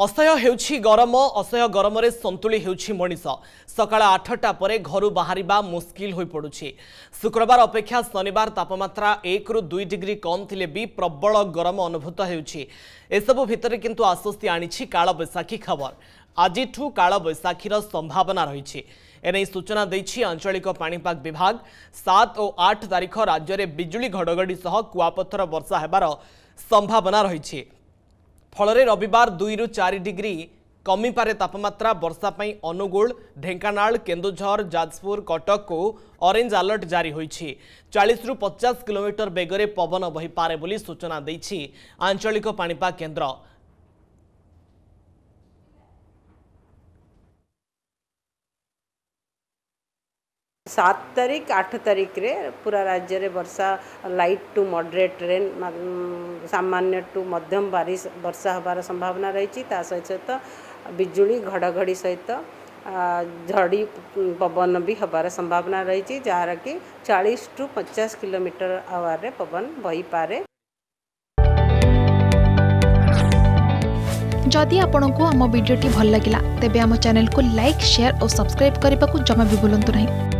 असह्य गरम रे संतुली हेउछि मनीष सकाळ 8टा परे घर बाहरिबा मुश्किल होई पडुछि। शुक्रवार अपेक्षा शनिवार तापमात्रा 1 रु 2 डिग्री कम थिले भी प्रबल गरम अनुभूत हेउछि। एसबु भितरे किंतु आश्वस्ति आनिछि कालबैशाखी खबर। आजिठू कालबैशाखीर संभावना रहिछि एने सूचना दैछि आंचलिक पाणीपाग विभाग। 7 और 8 तारिख राज्य रे बिजुली घडघडी सह कुआपत्थर वर्षा हेबार संभावना रहिछि। फलरे रविवार 2 रु 4 डिग्री कमी पारे तापमात्रा। वर्षा पई अनुगुल ढेंकानाल केन्दुझर जाजपुर कटक को ऑरेंज अलर्ट जारी होईछि। 40 रु 50 किलोमीटर बेगरे पवन बहि पारे बोली सूचना दैछि आंचलिक पाणीपाग केंद्र। सात तारीख 8 तारीख रे पूरा राज्य रे वर्षा लाइट टू मडरेट रेन सामान्य टू मध्यम बारिश वर्षा होबार संभावना रही। सहित बिजुली घड़घड़ी सहित झड़ी पवन भी होबार संभावना रही जहाँ कि 40 रु 50 किलोमीटर आवर रे पवन बही पारे। जदि आपंक आम भिड्टे भल लगा तेब आम चैनल को लाइक शेयर और सब्सक्राइब करने को जमा भी भूलु ना।